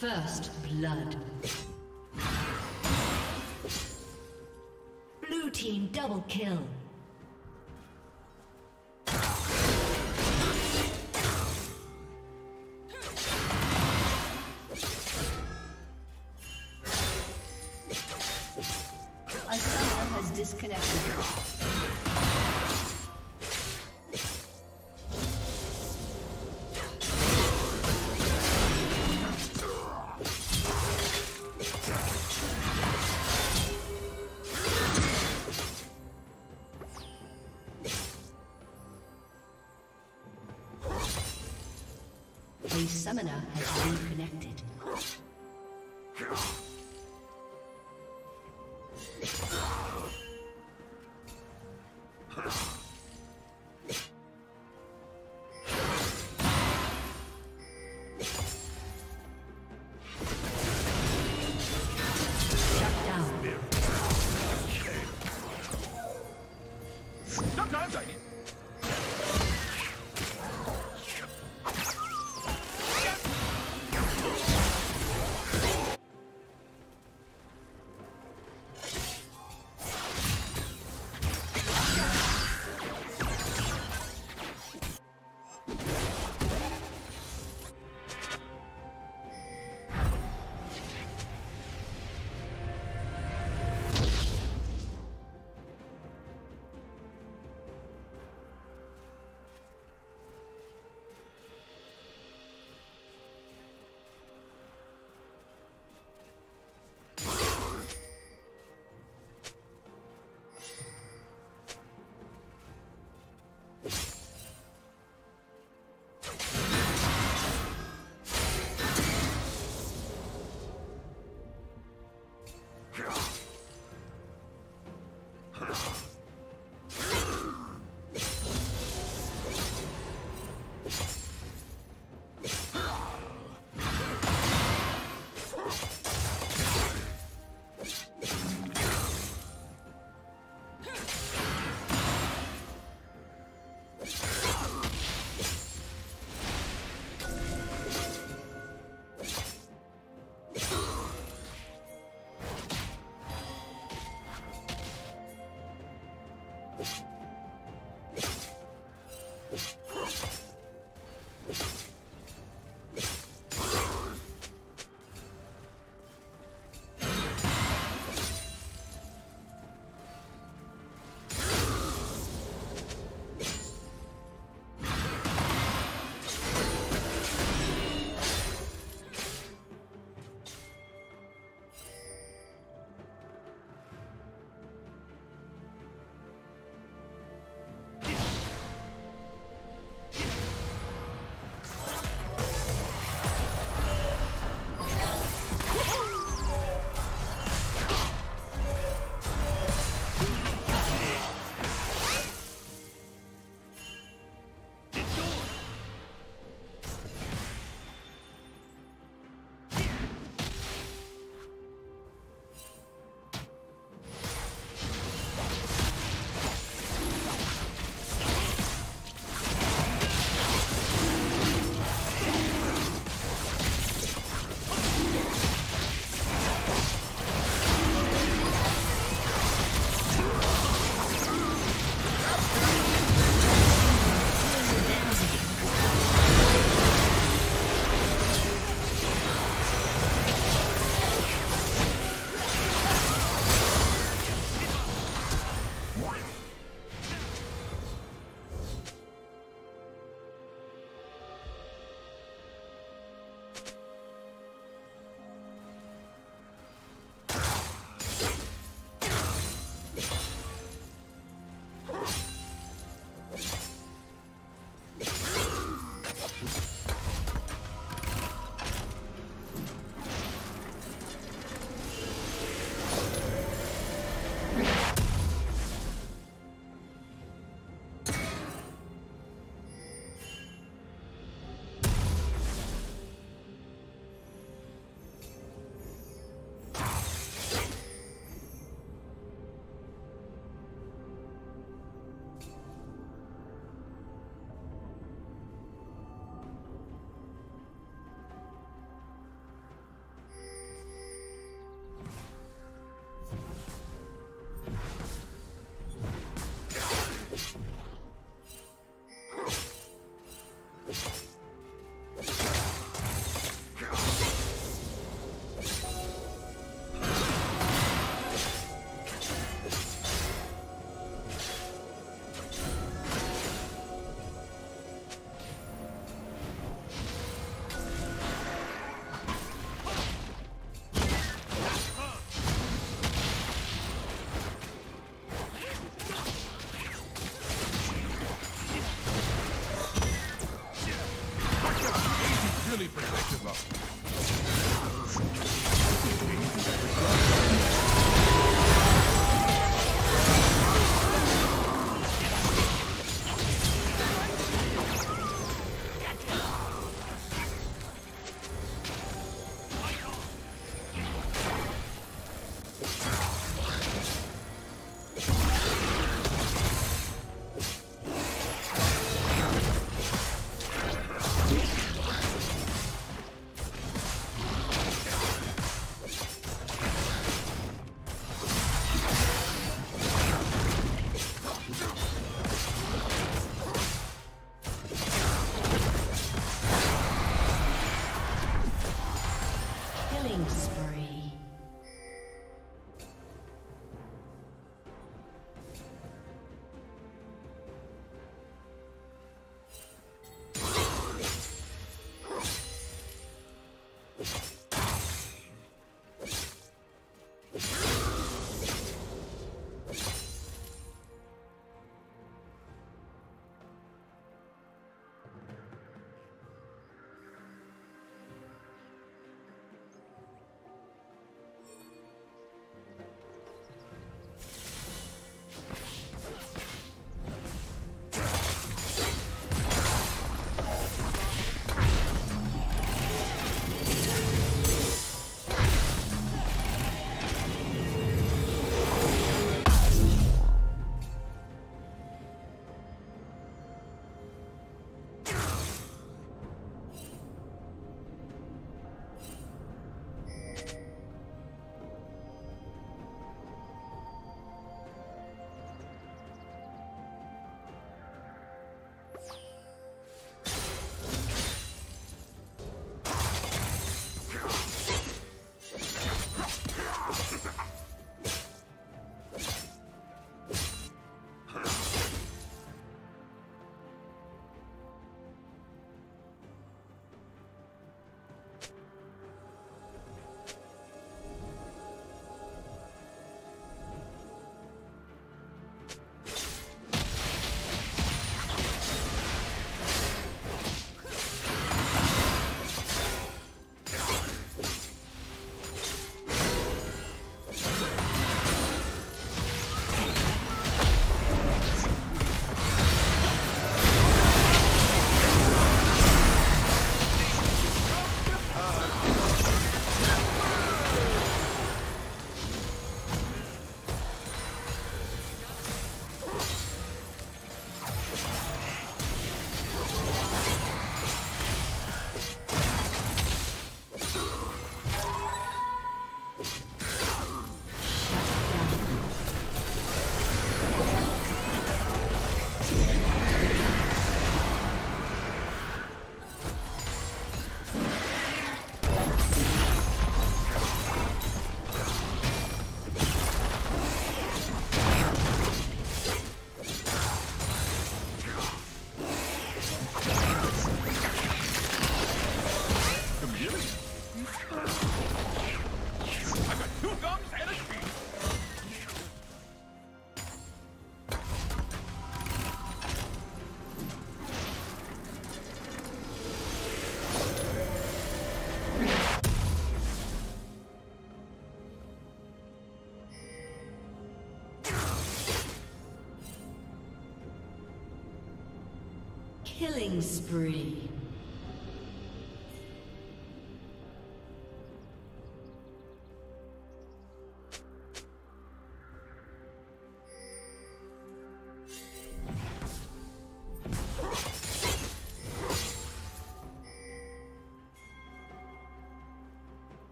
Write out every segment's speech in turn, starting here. First blood. Blue team double kill. A summoner has disconnected. The summoner has been connected. Killing spree.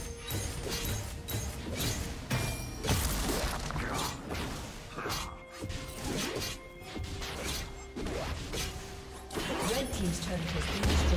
Red team's turret has been destroyed. Red team's turret has been destroyed.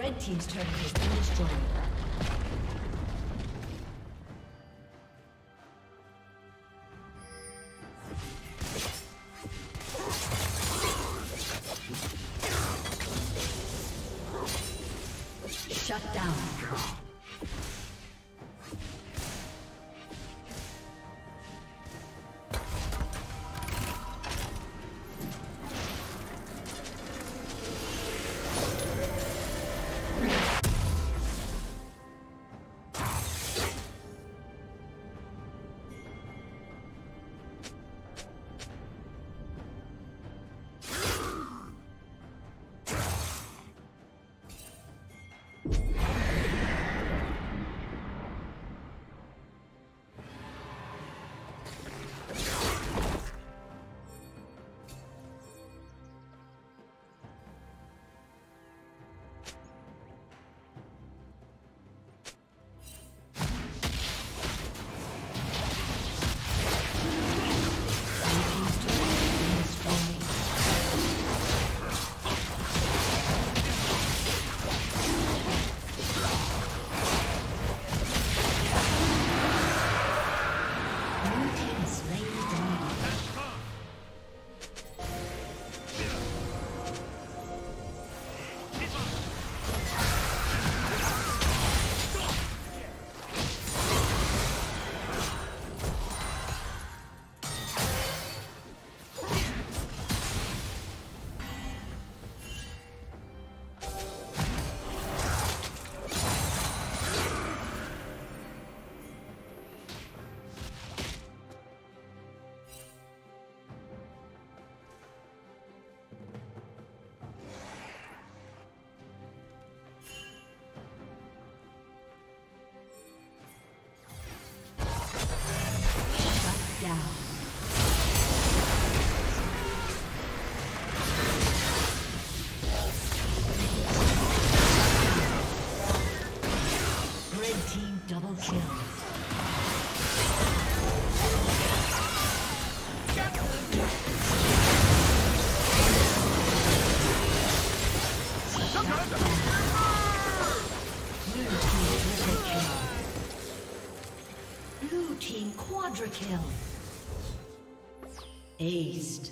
Red team's turret has been destroyed. Shut down. down. Quadrakill. Aced.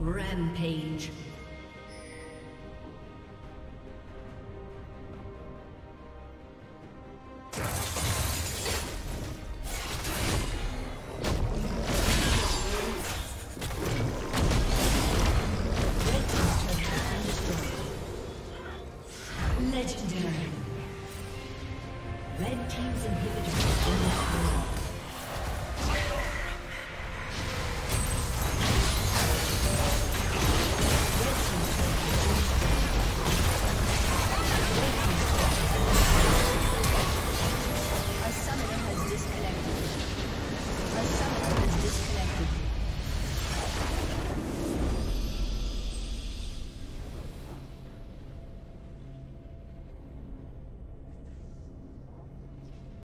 Rampage. Let's go.